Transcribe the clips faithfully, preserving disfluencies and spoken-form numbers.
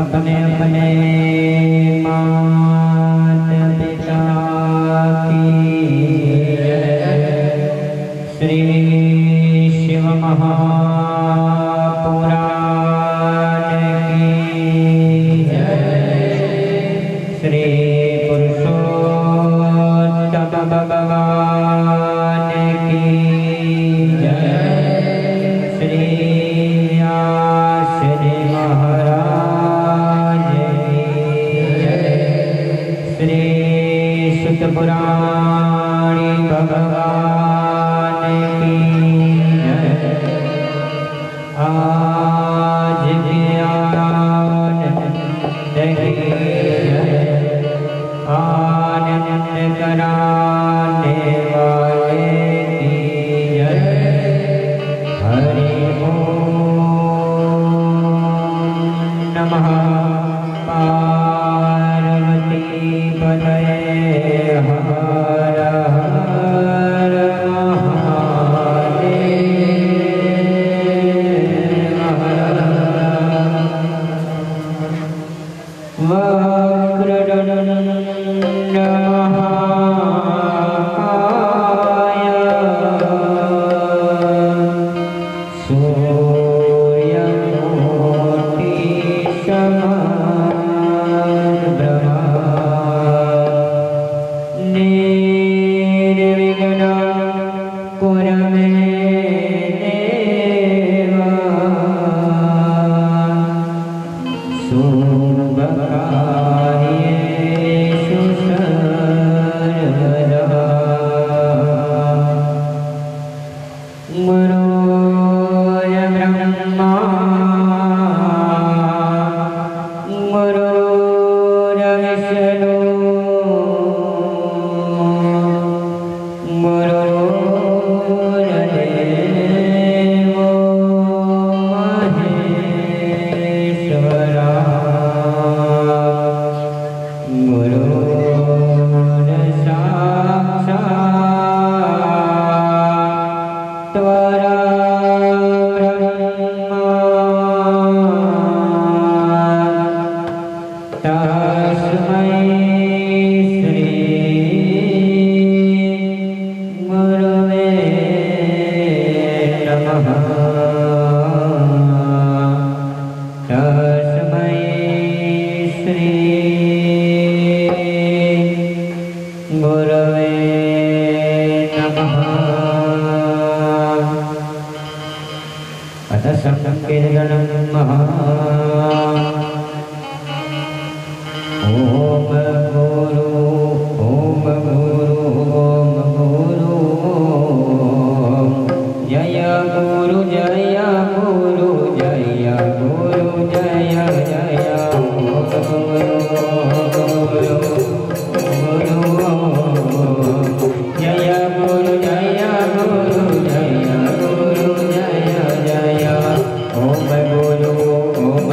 अपने अपने माता पिता की श्री शिव महापुराण की श्री पुरुषोत्तम भगवान की श्री पुराणी भगवान की आज ज्ञान आनंद कराने वाले की हरि ओम नमः पार्वती पतये Om Guru Om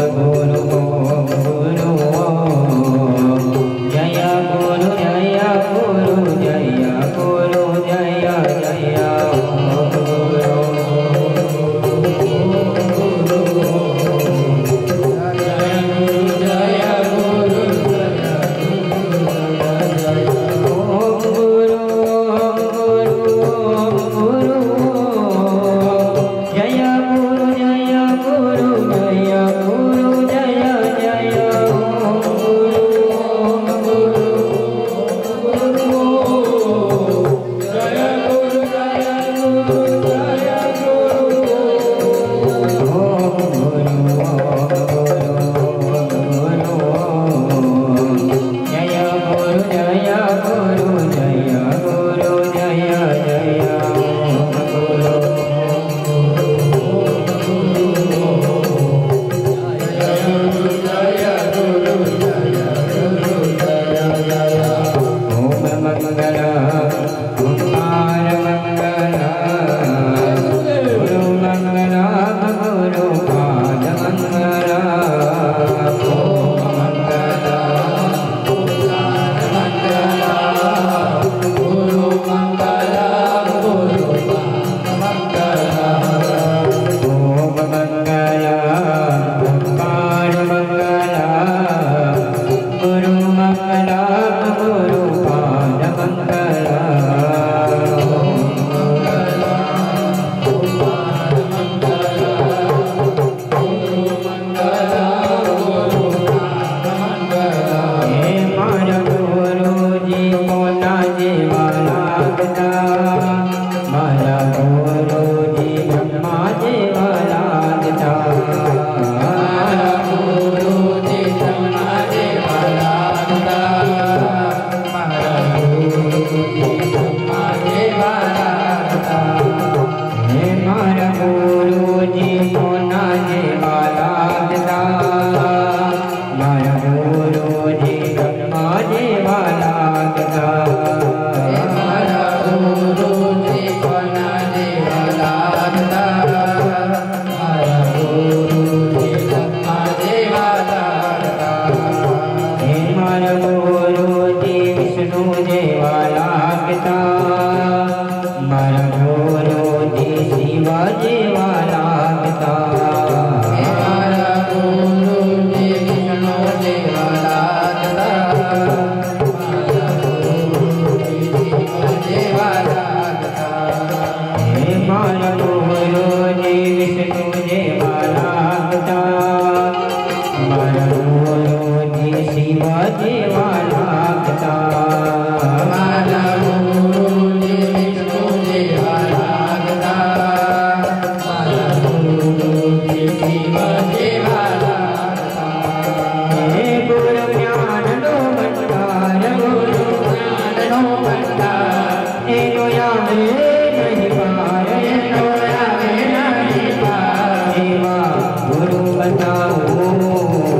भक्तों न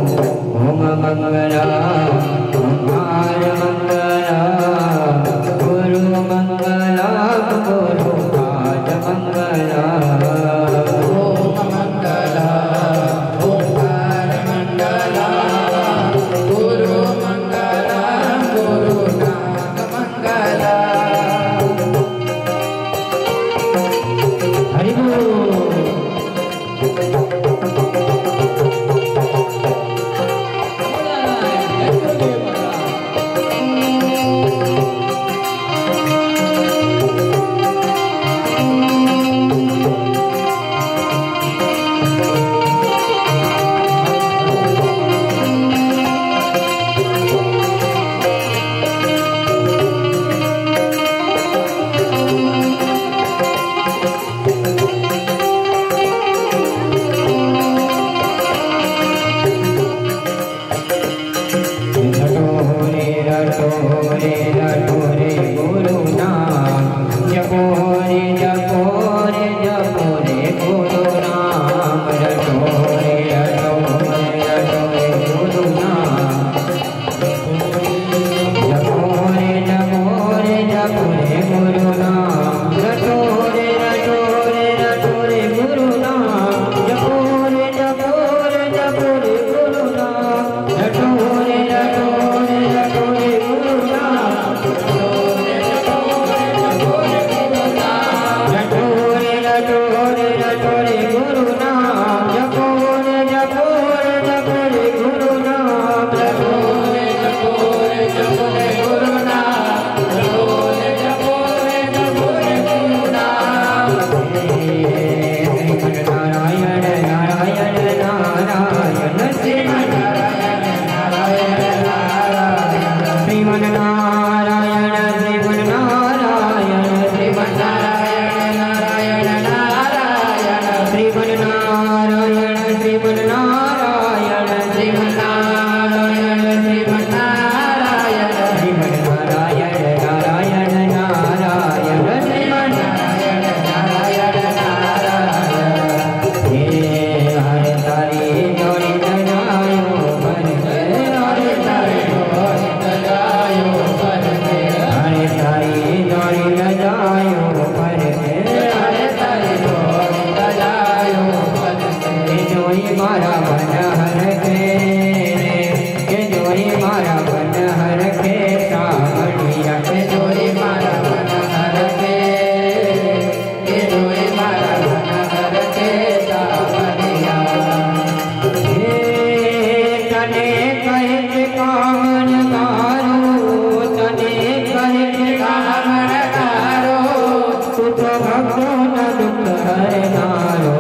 दुख हरनारो, दुख भक्तों न दुख हरनारो।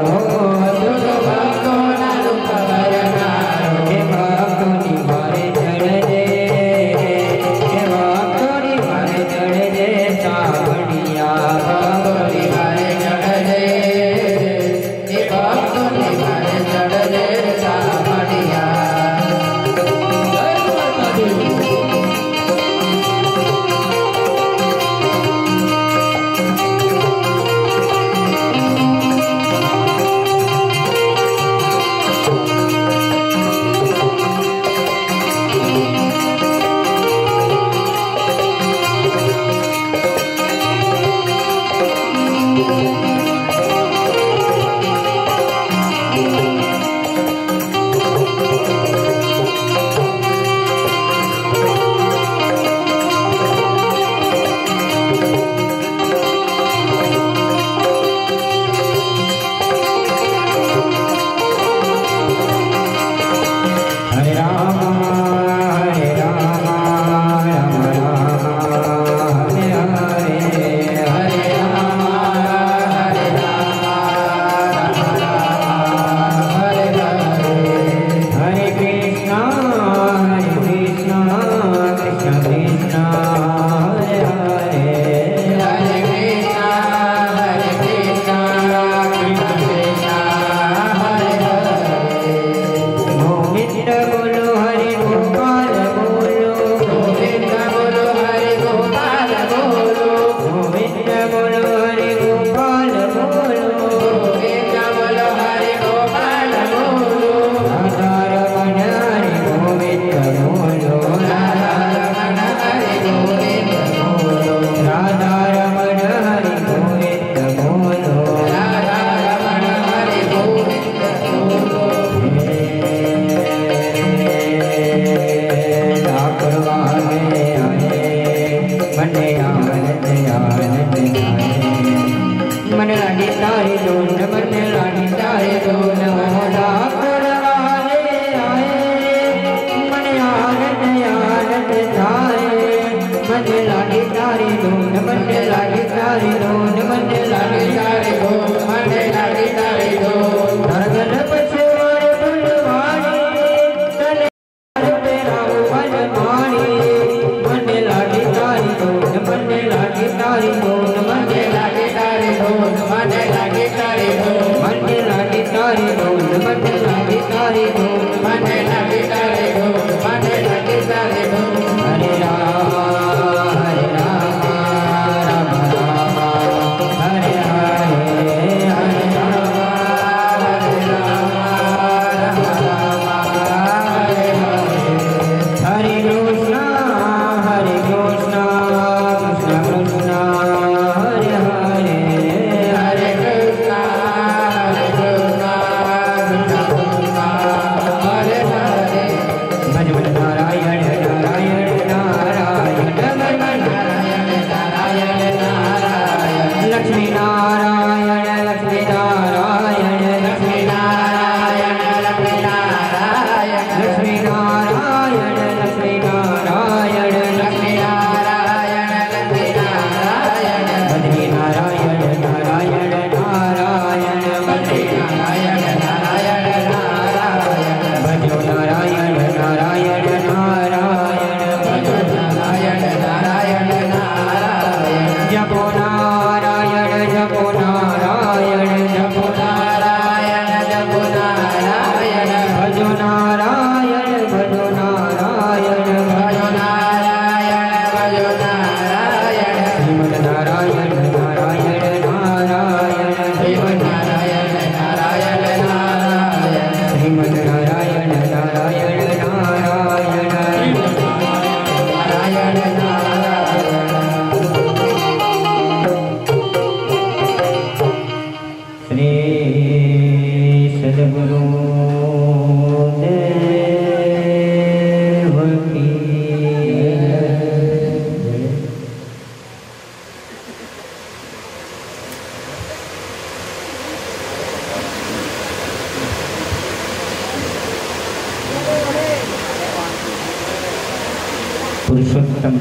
पुरुषोत्तम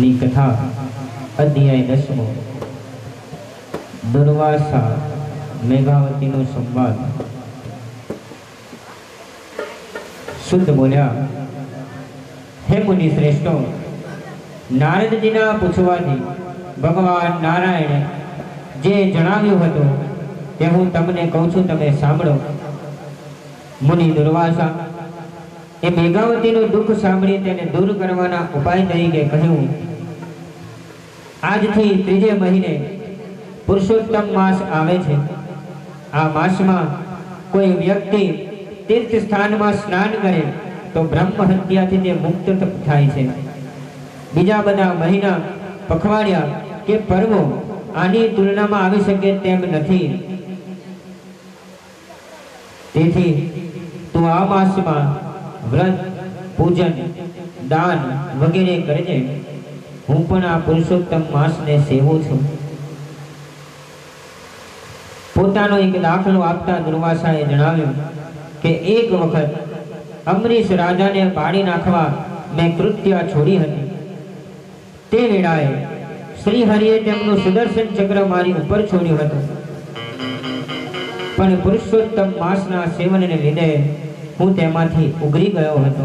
नी कथा अध्याय दसमो दुर्वासा मेघावती नो संवाद। शुद्ध बोल्या, हे मुनि श्रेष्ठो, नारद जीना पूछवाथी भगवान नारायण जे जणाव्यु हतु ते हूँ तमने कहूँ छूं, तमे सांभळो। मुनि दुर्वासा ए मेघावतीनुं दुःख सांभळी तेने दूर करवाना उपाय तरीके कह्युं, आजथी त्रीजे महीने पुरुषोत्तम मास आवे छे। आ मासमां कोई व्यक्ति तीर्थ स्थानमां स्नान करे तो ब्रह्म हत्याथी ते मुक्त थाय छे। बीजा बधा महीना पखवाड़िया के पर्वो आनी तुलना में आवी सके तेम नथी। तेथी तू आ मास में व्रत, पूजन, दान वगैरह करजे। हूँ पण आ पुरुषोत्तम मास ने सेवू छू। पोतानो एक दाखलो आपता दुर्वासाए जणाव्युं के एक वखत अमरीश राजा ने पाड़ी नाखवा में कृत्या छोड़ी हती। ते वेळाए श्री हरिए तेमनु सुदर्शन चक्र मारी ऊपर छोड्युं हतुं, पण पुरुषोत्तम मासना सेवनने लीधे हूँ तेमांथी उगरी गयो हतो।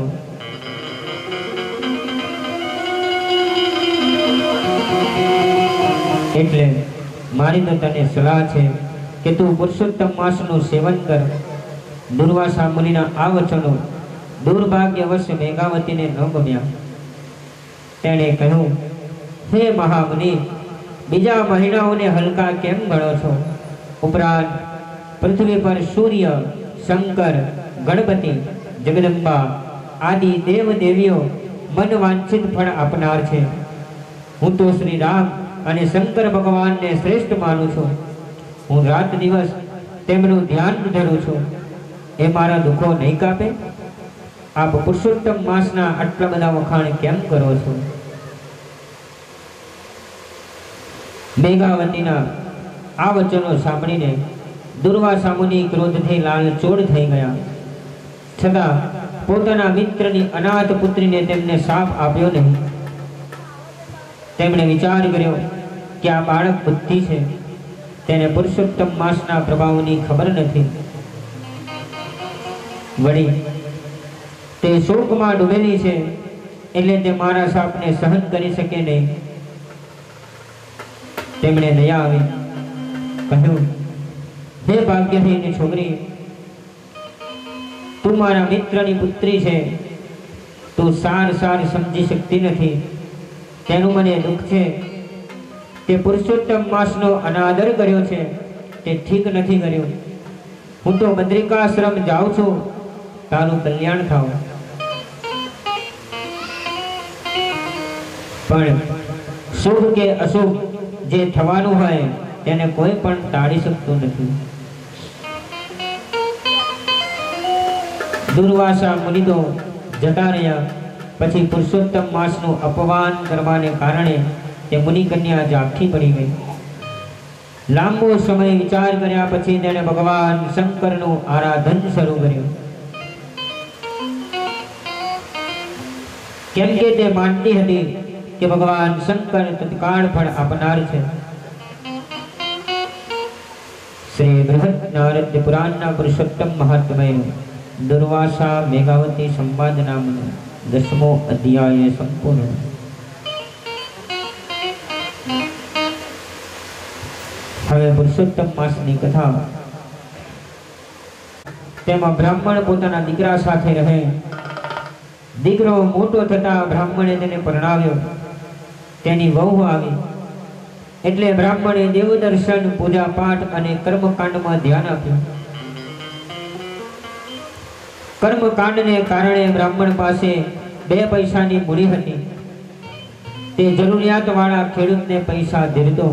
एटले मारी तो तने सलाह छे के तू पुरुषोत्तम मासनु सेवन कर। दुर्वासा मुनिना आ वचनो दुर्भाग्यवश मेघावतीने न गम्या। तेणे कह्युं, हे महामुनि, बीजा महीनाओने हलका केम गणो छो? उपरांत पृथ्वी पर सूर्य, शंकर, गणपति, जगदंबा आदि देव देवीओ मन वांछित फल आपनार छे। हूँ तो श्री राम अने शंकर भगवान ने श्रेष्ठ मानु छो। हूँ रात दिवस तेमनु ध्यान धरू छो। ए मारा दुखो नहीं कापे? आप पुरुषोत्तम मासना आटला बधा वखाण केम करो छो? मेघावतीना आ वचनो सांभळीने दुर्वासा मुनि क्रोधथी लालचोळ थई गया। छता पोताना मित्रनी अनाथ पुत्रीने तेमने शाप आप्यो नहीं। तेमणे विचार कर्यो के आ बाळक बुद्धि छे, तेने पुरुषोत्तम मासना प्रभावनी खबर नथी। वळी ते शोकमां डूबेली छे એટલે તે મારા શાપને સહન કરી શકે નહીં। तेमणे दया आवी कह्युं, हे भाग्यहीन छोकरी, तू मारा मित्रनी पुत्री छे। तू सार सार समझी शकती नथी, तेनुं मने दुख छे। ते पुरुषोत्तम मासनो अनादर कर्यो छे ते ठीक नथी कर्यो। हूँ तो बद्रिकाश्रम जाऊँ छूं, तारुं कल्याण थाव। पण शुभ के अशुभ जे थवानु होय तेने कोई पण टाळी शकतुं नथी। दुर्वासा मुनि तो जता रह्या। पछी पुरुषोत्तम मासनुं अपमान करवाने कारणे ते मुनि कन्या जागती पड़ी गई। लांबो समय विचार कर्या पछी तेणे भगवान शंकरनुं आराधन शरू कर्युं। केम के ते मानती हती के भगवान शंकर तत्काल फल आपनार छे। श्री बृहत् नारद पुराण ना पुरुषोत्तम महात्म्य दुर्वासा मेघावती संवाद नाम दसमो अध्याय संपूर्ण। हवे पुरुषोत्तम मासनी कथा। तेमा ब्राह्मण पोताना दीकरा साथे रहे। दीकरो मोटो थता ब्राह्मणे तेने परणाव्यो। तेनी वहू आवी एटले ब्राह्मणे देवदर्शन, पूजा पाठ अने कर्मकांडमां ध्यान आप्युं। कर्मकांडने कारणे ब्राह्मण पासे बे पैसानी मूडी हती। ते जरूरियातवाळा खेडूतने पैसा धीरतो।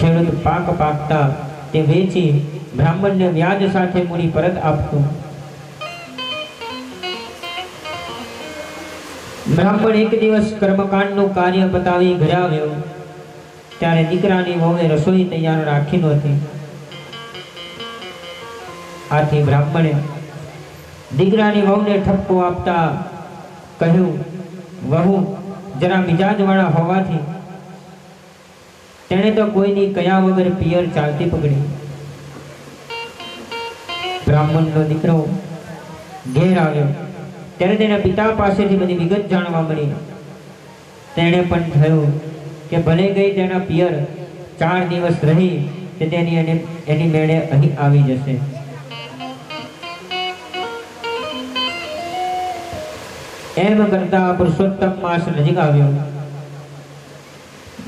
खेडूत पाक पाकता ते वेची ब्राह्मणने व्याज साथे मूडी परत आपतो। ब्राह्मण एक दिवस कर्मकांडनुं कार्य पतावी घरे आव्यो, त्यारे दीकरानी वहुए रसोई तैयार राखी नहोती। આથી બ્રાહ્મણે દીકરાની વહુને ઠપકો આપતા કહ્યું, વહુ જરા મિજાજવાળા હોવાથી તેણે તો કોઈની કયા વગર પિયર ચાલતી પકડી. બ્રાહ્મણનો દીકરો ઘેર આવ્યો ત્યારે તેના પિતા પાસેથી બધી વિગત જાણવા મળી. તેણે પણ થયું કે ભલે ગઈ તેના પિયર ચાર દિવસ રહી તે તેની અને એની મેળે અહીં આવી જશે. એમ કરતા પુરુષોત્તમ માસ નજીક આવ્યો.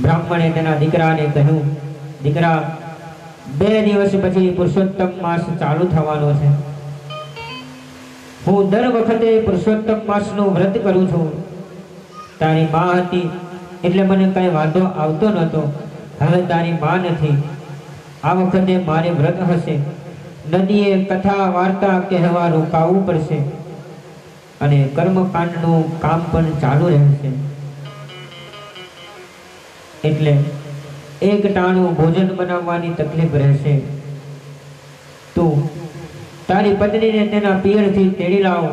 બ્રાહ્મણે તેના દીકરાને કહ્યું, દીકરા બે દિવસ પછી પુરુષોત્તમ માસ ચાલુ થવાનો છે. હું દર વખતે પુરુષોત્તમ માસનું વ્રત કરું છું. તારી માં હતી એટલે મને કંઈ વાંધો આવતો નહોતો. હવે તારી માં નથી. આ વખતે મારે વ્રત હશે. નદીએ કથા વાર્તા કહેવા રોકાવું પડશે અને કર્મકાંડનું કામ પણ ચાલુ રહેશે. એટલે એક ટાણું ભોજન બનાવવાની તકલીફ રહેશે. તું તારી પત્નીને તેના પિયરથી તેડી લાવો,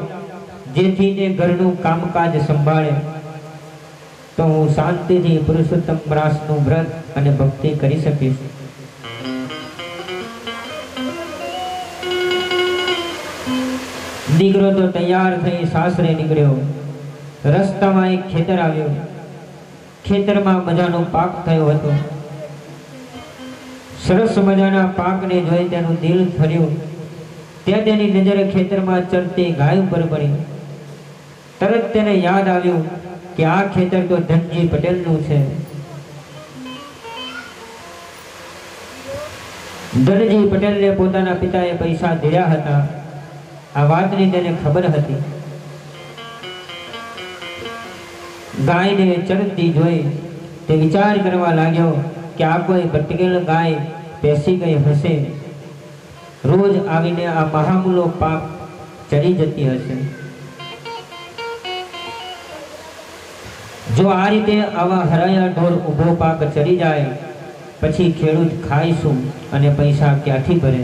જેથી તે ઘરનું કામકાજ સંભાળે. તો હું શાંતિથી પુરુષોત્તમ રાસનું વ્રત અને ભક્તિ કરી શકીશ. દીકરો તો તૈયાર થઈ સાસરે નીકળ્યો. રસ્તામાં એક ખેતર આવ્યો. ખેતરમાં મજાનો પાક થયો હતો. સરસ મજાના પાકને જોઈ તેનું દિલ ફર્યું. ત્યાં તેની નજર ખેતરમાં ચરતી ગાય ઉપર પડી. તરત તેને યાદ આવ્યું કે આ ખેતર તો ધનજી પટેલનું છે. ધનજી પટેલને પોતાના પિતાએ પૈસા દીધા હતા. આ વાતની તેને ખબર હતી. ગાયને ચરતી જોઈ તે વિચાર કરવા લાગ્યો કે આ કોઈ પટેલ ગાય બેસી ગઈ હશે. રોજ આવીને આ મહામૂલો પાપ ચરી જતી હશે. જો આ રીતે આવા હરાયા ઢોર ઊભો પાક ચરી જાય પછી ખેડૂત ખાઈશું અને પૈસા ક્યાંથી ભરે?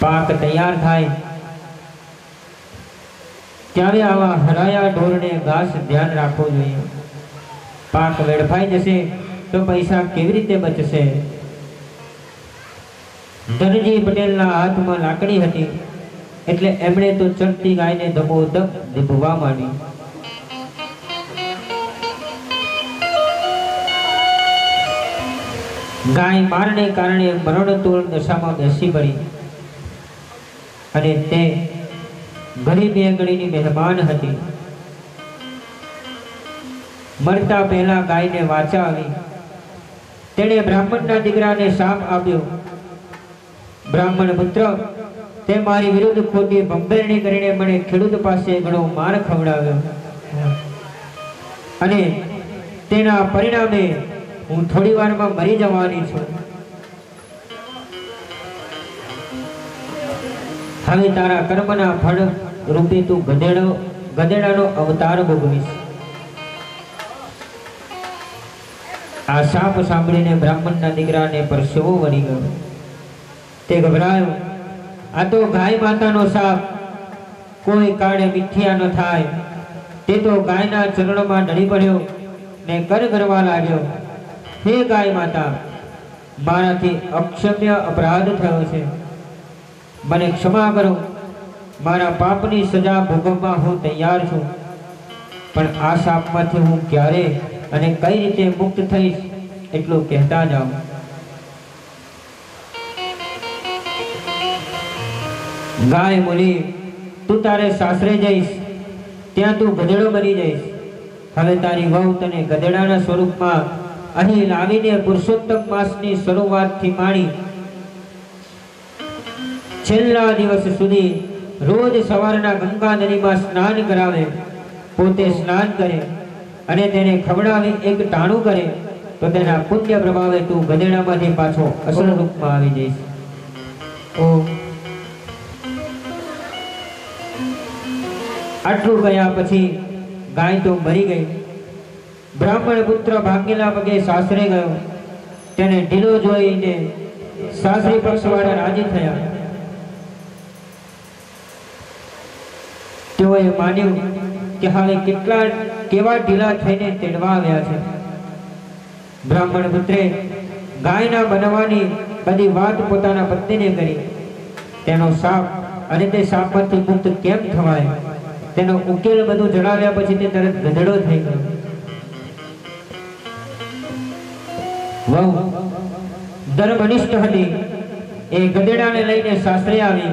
પાક તૈયાર થાય ત્યારે આવા હરાયા ઢોરને ઘાસ ધ્યાન રાખવું જોઈએ. પાક વેડફાઈ જશે તો પૈસા કેવી રીતે બચશે? ધનજી પટેલના હાથમાં લાકડી હતી એટલે એમણે તો ચરતી ગાયને ધબોધબ ધીબવા માંડી. ગાય મારને કારણે મરણતોલ દશામાં બેસી પડી અને તે ગરીબી આંગળીની મહેમાન હતી. મરતા પહેલા ગાયને વાચા આવી. તેણે બ્રાહ્મણના દીકરાને શાપ આપ્યો, બ્રાહ્મણ પુત્ર, તે મારી વિરુદ્ધ ખોટી બંબેરણી કરીને મને ખેડૂત પાસે ઘણો માર ખવડાવ્યો અને તેના પરિણામે હું થોડી વારમાં મરી જવાની છું. હવે તારા કર્મના ફળ રૂપે તું ગધેડો ગધેડાનો અવતાર ભોગવીશ. આ શાપ સાંભળીને બ્રાહ્મણના દીકરાને પરસેવો વળી ગયો. તે ગભરાયો. આ તો ગાય માતાનો શાપ. કોઈ કાળે મિથ્યા ન થાય. તે તો ગાયના ચરણમાં ઢળી પડ્યો ને કર કરવા લાગ્યો, હે ગાય માતા, મારાથી અક્ષમ્ય અપરાધ થયો છે. મને ક્ષમા કરો. મારા પાપની સજા ભોગવવા હું તૈયાર છું, પણ આ શાપમાંથી હું ક્યારે અને કઈ રીતે મુક્ત થઈશ એટલું કહેતા જાઓ. ગાય બોલી, તું તારે સાસરે જઈશ, ત્યાં તું ગધેડો બની જઈશ. હવે તારી વહુ તને ગધેડાના સ્વરૂપમાં અહીં લાવીને પુરુષોત્તમ માસની શરૂઆતથી માણી છેલ્લા દિવસ સુધી રોજ સવારના ગંગા નદીમાં સ્નાન કરાવે, પોતે સ્નાન કરે અને તેને ખવડાવી એક ટાણું કરે તો તેના પુણ્ય પ્રભાવે તું ગધેડામાંથી પાછો અસલ રૂપમાં આવી જઈશ. આટલું ગયા પછી ગાય તો મરી ગઈ. બ્રાહ્મણ પુત્ર ભાગેલા પગે સાસરે ગયો. તેને ઢીલો જોઈને સાસરી પક્ષવાળા રાજી થયા. તેઓએ માન્યું કે હવે કેટલા કેવા ઢીલા થઈને તેડવા આવ્યા છે. બ્રાહ્મણ પુત્રે ગાયના બનવાની બધી વાત પોતાના પત્નીને કરી. તેનો સાપ અને તે સાપમાંથી મુક્ત કેમ થવાય તેનો ઉકેલ બધું જણાવ્યા પછી તે તરત ગધેડો થઈ ગયો. વહુ ધર્મનિષ્ઠ હતી. એ ગધેડાને લઈને સાસરે આવી.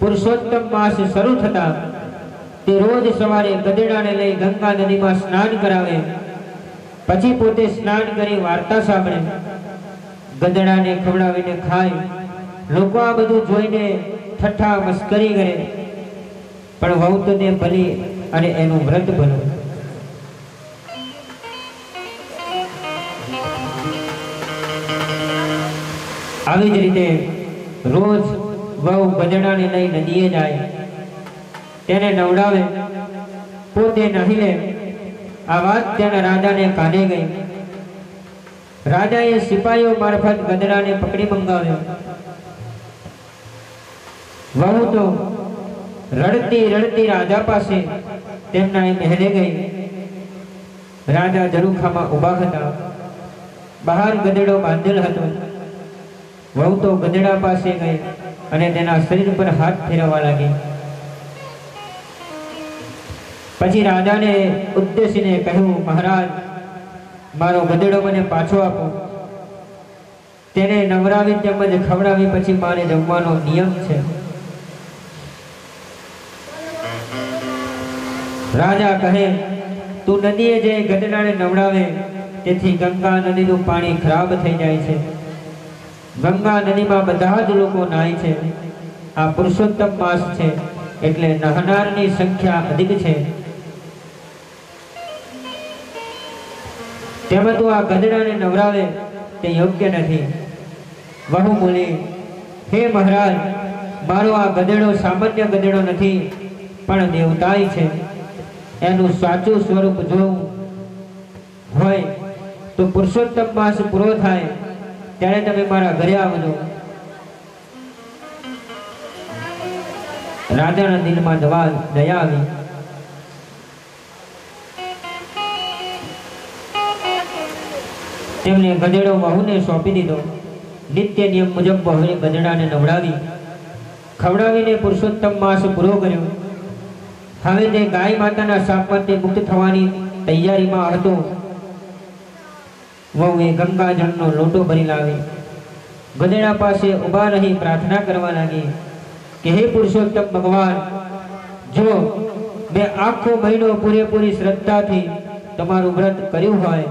પુરુષોત્તમ માસ શરૂ થતા તે રોજ સવારે ગધેડાને લઈ ગંગા નદીમાં સ્નાન કરાવે, પછી પોતે સ્નાન કરી વાર્તા સાંભળે, ગધેડાને ખવડાવીને ખાય. લોકો આ બધું જોઈને ઠઠ્ઠા મસ્કરી કરે, પણ વહુ તો તે ભલી અને એનું વ્રત ભલું. આવી જ રીતે રોજ વહુ ગધેડાને લઈ નદીએ જાય, તેને નવડાવે, પોતે નહીં લે. આ વાત તેના રાજાને કાને ગઈ. રાજાએ સિપાહીઓ મારફત ગધેડાને પકડી મંગાવ્યો. વહુ તો રડતી રડતી રાજા પાસે તેમના મહેલે ગઈ. રાજા ઝરૂખામાં ઊભા હતા. બહાર ગધેડો બાંધેલ હતો. વહુ તો ગધેડા પાસે ગઈ અને તેના શરીર પર હાથ ફેરવવા લાગી. પછી રાજાને ઉદ્દેશીને કહ્યું, મહારાજ, મારો ગધેડો મને પાછો આપો. તેને નવરાવી તેમજ ખવડાવી પછી મારે જમવાનો નિયમ છે. રાજા કહે, તું નદીએ જે ગધેડાને નવડાવે તેથી ગંગા નદીનું પાણી ખરાબ થઈ જાય છે. ગંગા નદીમાં બધા જ લોકો નાય છે. આ પુરુષોત્તમ માસ છે એટલે નહનારની સંખ્યા અધિક છે. તેમાં તો આ ગધેડાને નવરાવે તે યોગ્ય નથી. વહુ બોલી, હે મહારાજ, મારો આ ગધેડો સામાન્ય ગધેડો નથી પણ દેવતાય છે. એનું સાચું સ્વરૂપ જોવું હોય તો પુરુષોત્તમ માસ પૂરો થાય ત્યારે તમે મારા ઘરે આવજો. રાજાના દિલમાં દવા દયા આવી. તેમણે ગધેડો વહુને સોંપી દીધો. નિત્ય નિયમ મુજબ વહુએ ગધેડાને નવડાવી ખવડાવીને પુરુષોત્તમ માસ પૂરો કર્યો. હવે તે ગાય માતાના શાપમાંથી મુક્ત થવાની તૈયારીમાં હતો. વહુએ ગંગાજળનો લોટો ભરી લાવી. ગધેડા પાસે ઊભા રહી પ્રાર્થના કરવા લાગી કે હે પુરુષોત્તમ ભગવાન, જો મેં આખો મહિનો પૂરેપૂરી શ્રદ્ધાથી તમારું વ્રત કર્યું હોય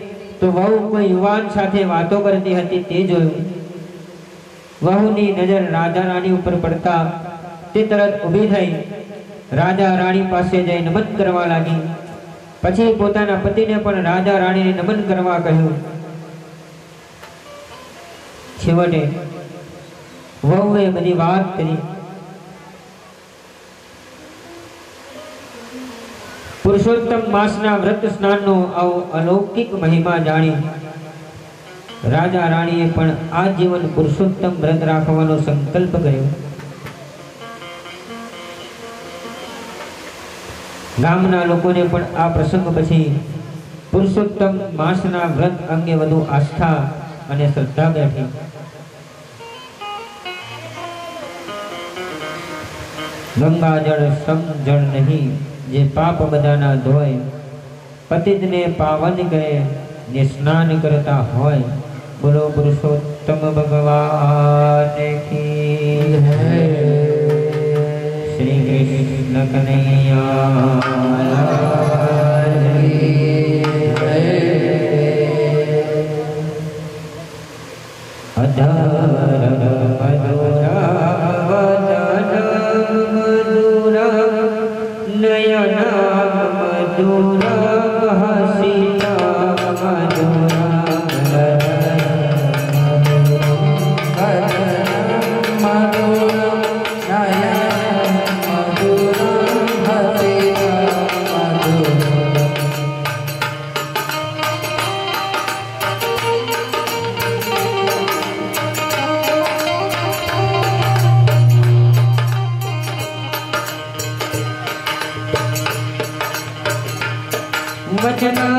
તો વહુ કોઈ યુવાન સાથે વાતો કરતી હતી તે જોયું. વહુની નજર રાજા રાણી ઉપર પડતા તે તરત ઊભી થઈ રાજા રાણી પાસે જઈ નમન કરવા લાગી. પછી પોતાના પતિને પણ રાજા રાણીને નમન કરવા કહ્યું. છેવટે વહુએ બધી વાત કરી. પુરુષોત્તમ માસના વ્રત સ્નાનનો આવો અલૌકિક મહિમા જાણી રાજા રાણીએ પણ આ જીવન પુરુષોત્તમ વ્રત રાખવાનો સંકલ્પ કર્યો. ગામના લોકોને પણ આ પ્રસંગ પછી पुरुषोत्तम मासना व्रत अंगे वधु आस्था अने श्रद्धा बैठी। गंगा जल सम जल नहीं जे पाप बदाना धोए, पतित ने पावन करे ने स्नान करता होए। बोलो पुरुषोत्तम भगवान की है। Shri Krishna Kanhaiya Sira,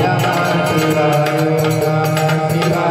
Sira, Sira.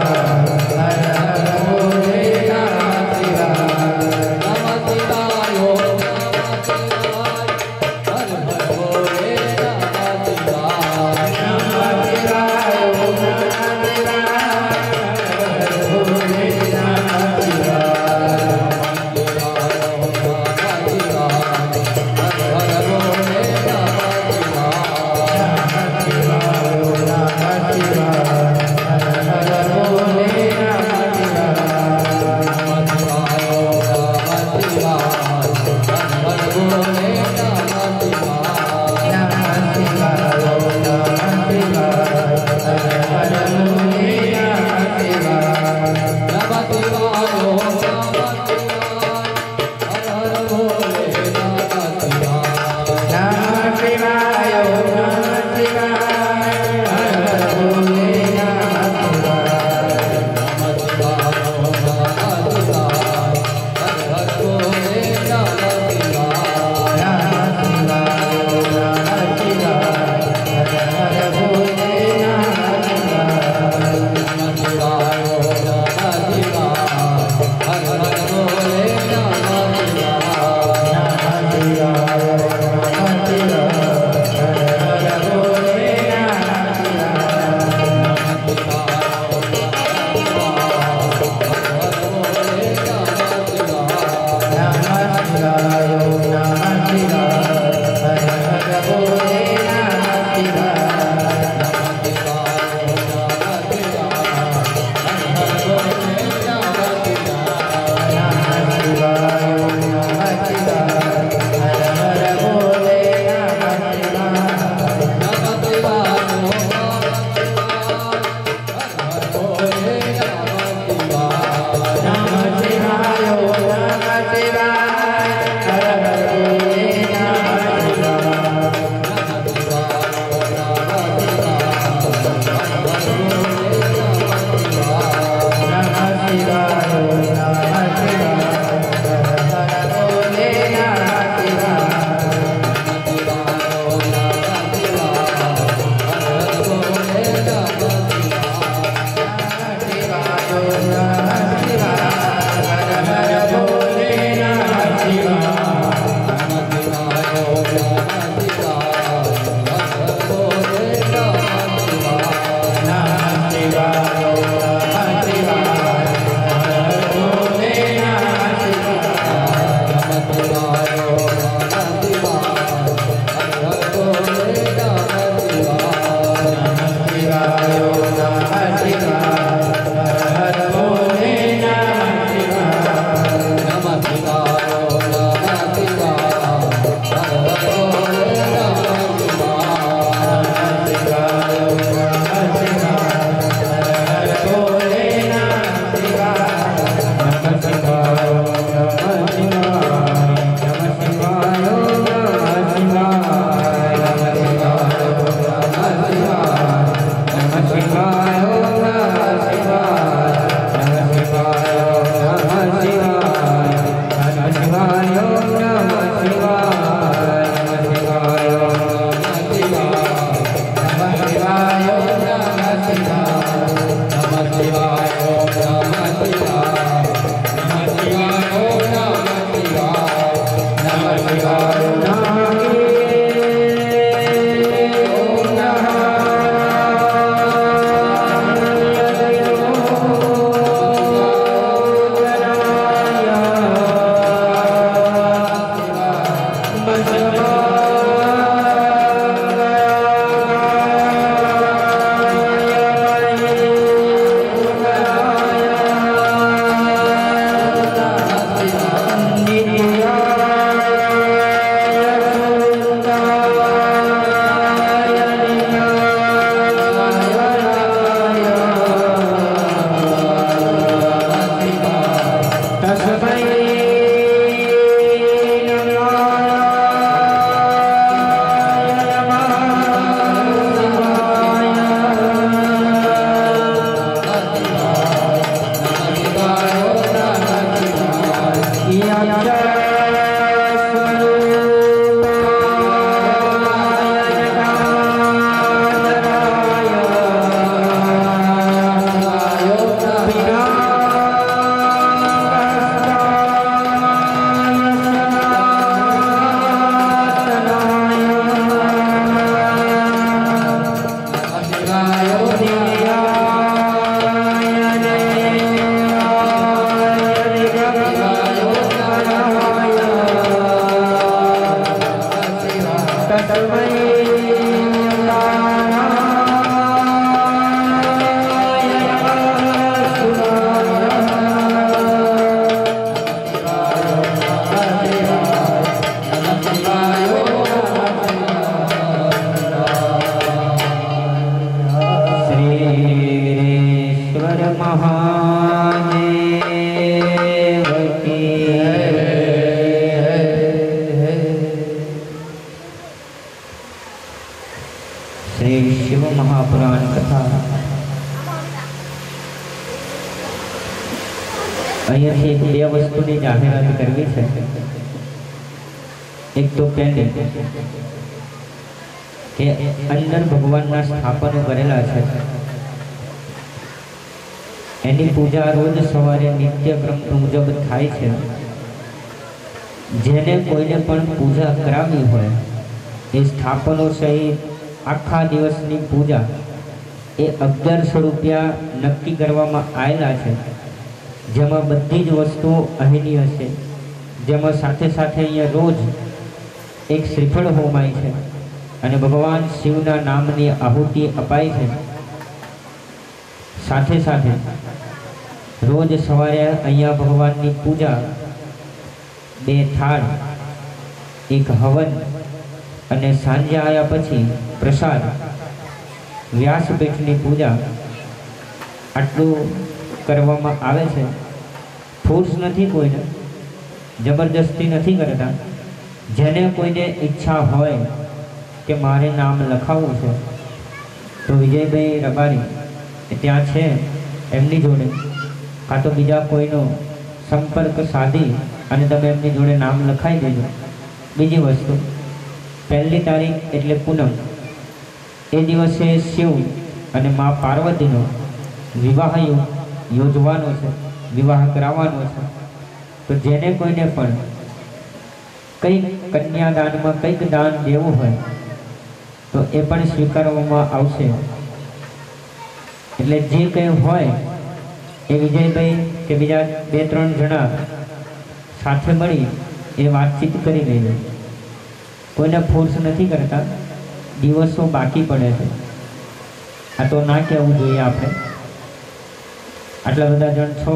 આટલા બધા જણ છો,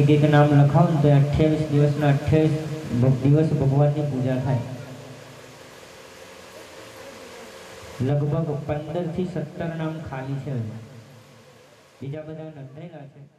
એક એક નામ લખાવો ને તો અઠ્યાવીસ દિવસના અઠ્યાવીસ દિવસ ભગવાનની પૂજા થાય. લગભગ પંદર થી સત્તર નામ ખાલી છે, બીજા બધા નોંધાયેલા છે.